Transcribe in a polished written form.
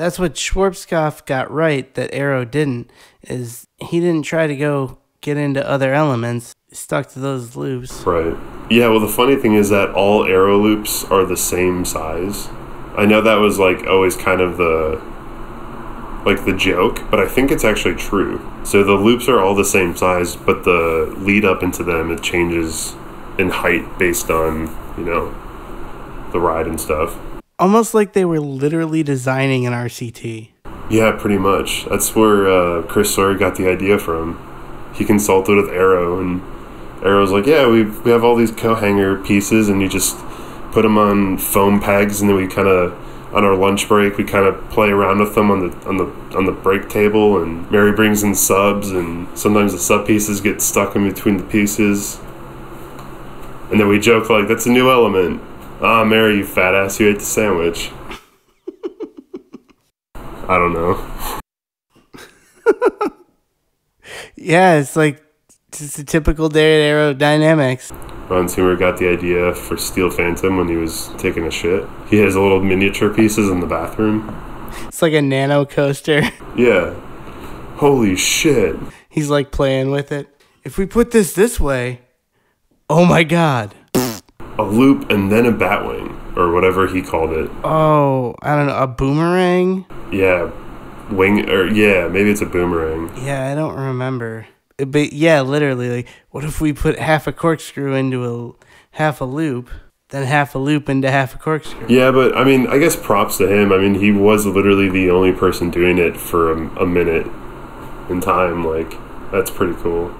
That's what Schwarzkopf got right that Arrow didn't, is he didn't try to go get into other elements. He stuck to those loops. Right. Yeah, well, the funny thing is that all Arrow loops are the same size. I know that was, like, always kind of the joke, but I think it's actually true. So the loops are all the same size, but the lead up into them, it changes in height based on, you know, the ride and stuff. Almost like they were literally designing an RCT. Yeah, pretty much. That's where Chris Sawyer got the idea from. He consulted with Arrow, and Arrow's like, yeah, we have all these co-hanger pieces, and you just put them on foam pegs, and then we kind of, on our lunch break, we kind of play around with them on the break table, and Mary brings in subs, and sometimes the sub pieces get stuck in between the pieces, and then we joke like, that's a new element. Ah, Mary, you fat ass, you ate the sandwich. I don't know. Yeah, it's like just a typical day at Arrow Dynamics. Ron Toomer got the idea for Steel Phantom when he was taking a shit. He has little miniature pieces in the bathroom. It's like a nano coaster. Yeah. Holy shit. He's like playing with it. If we put this way, oh my god. A loop and then a batwing, or whatever he called it. Oh, I don't know, a boomerang? Yeah, maybe it's a boomerang. Yeah, I don't remember. But yeah, literally, like, what if we put half a corkscrew into half a loop, then half a loop into half a corkscrew? Yeah, but I mean, I guess props to him. I mean, he was literally the only person doing it for a minute in time. Like, that's pretty cool.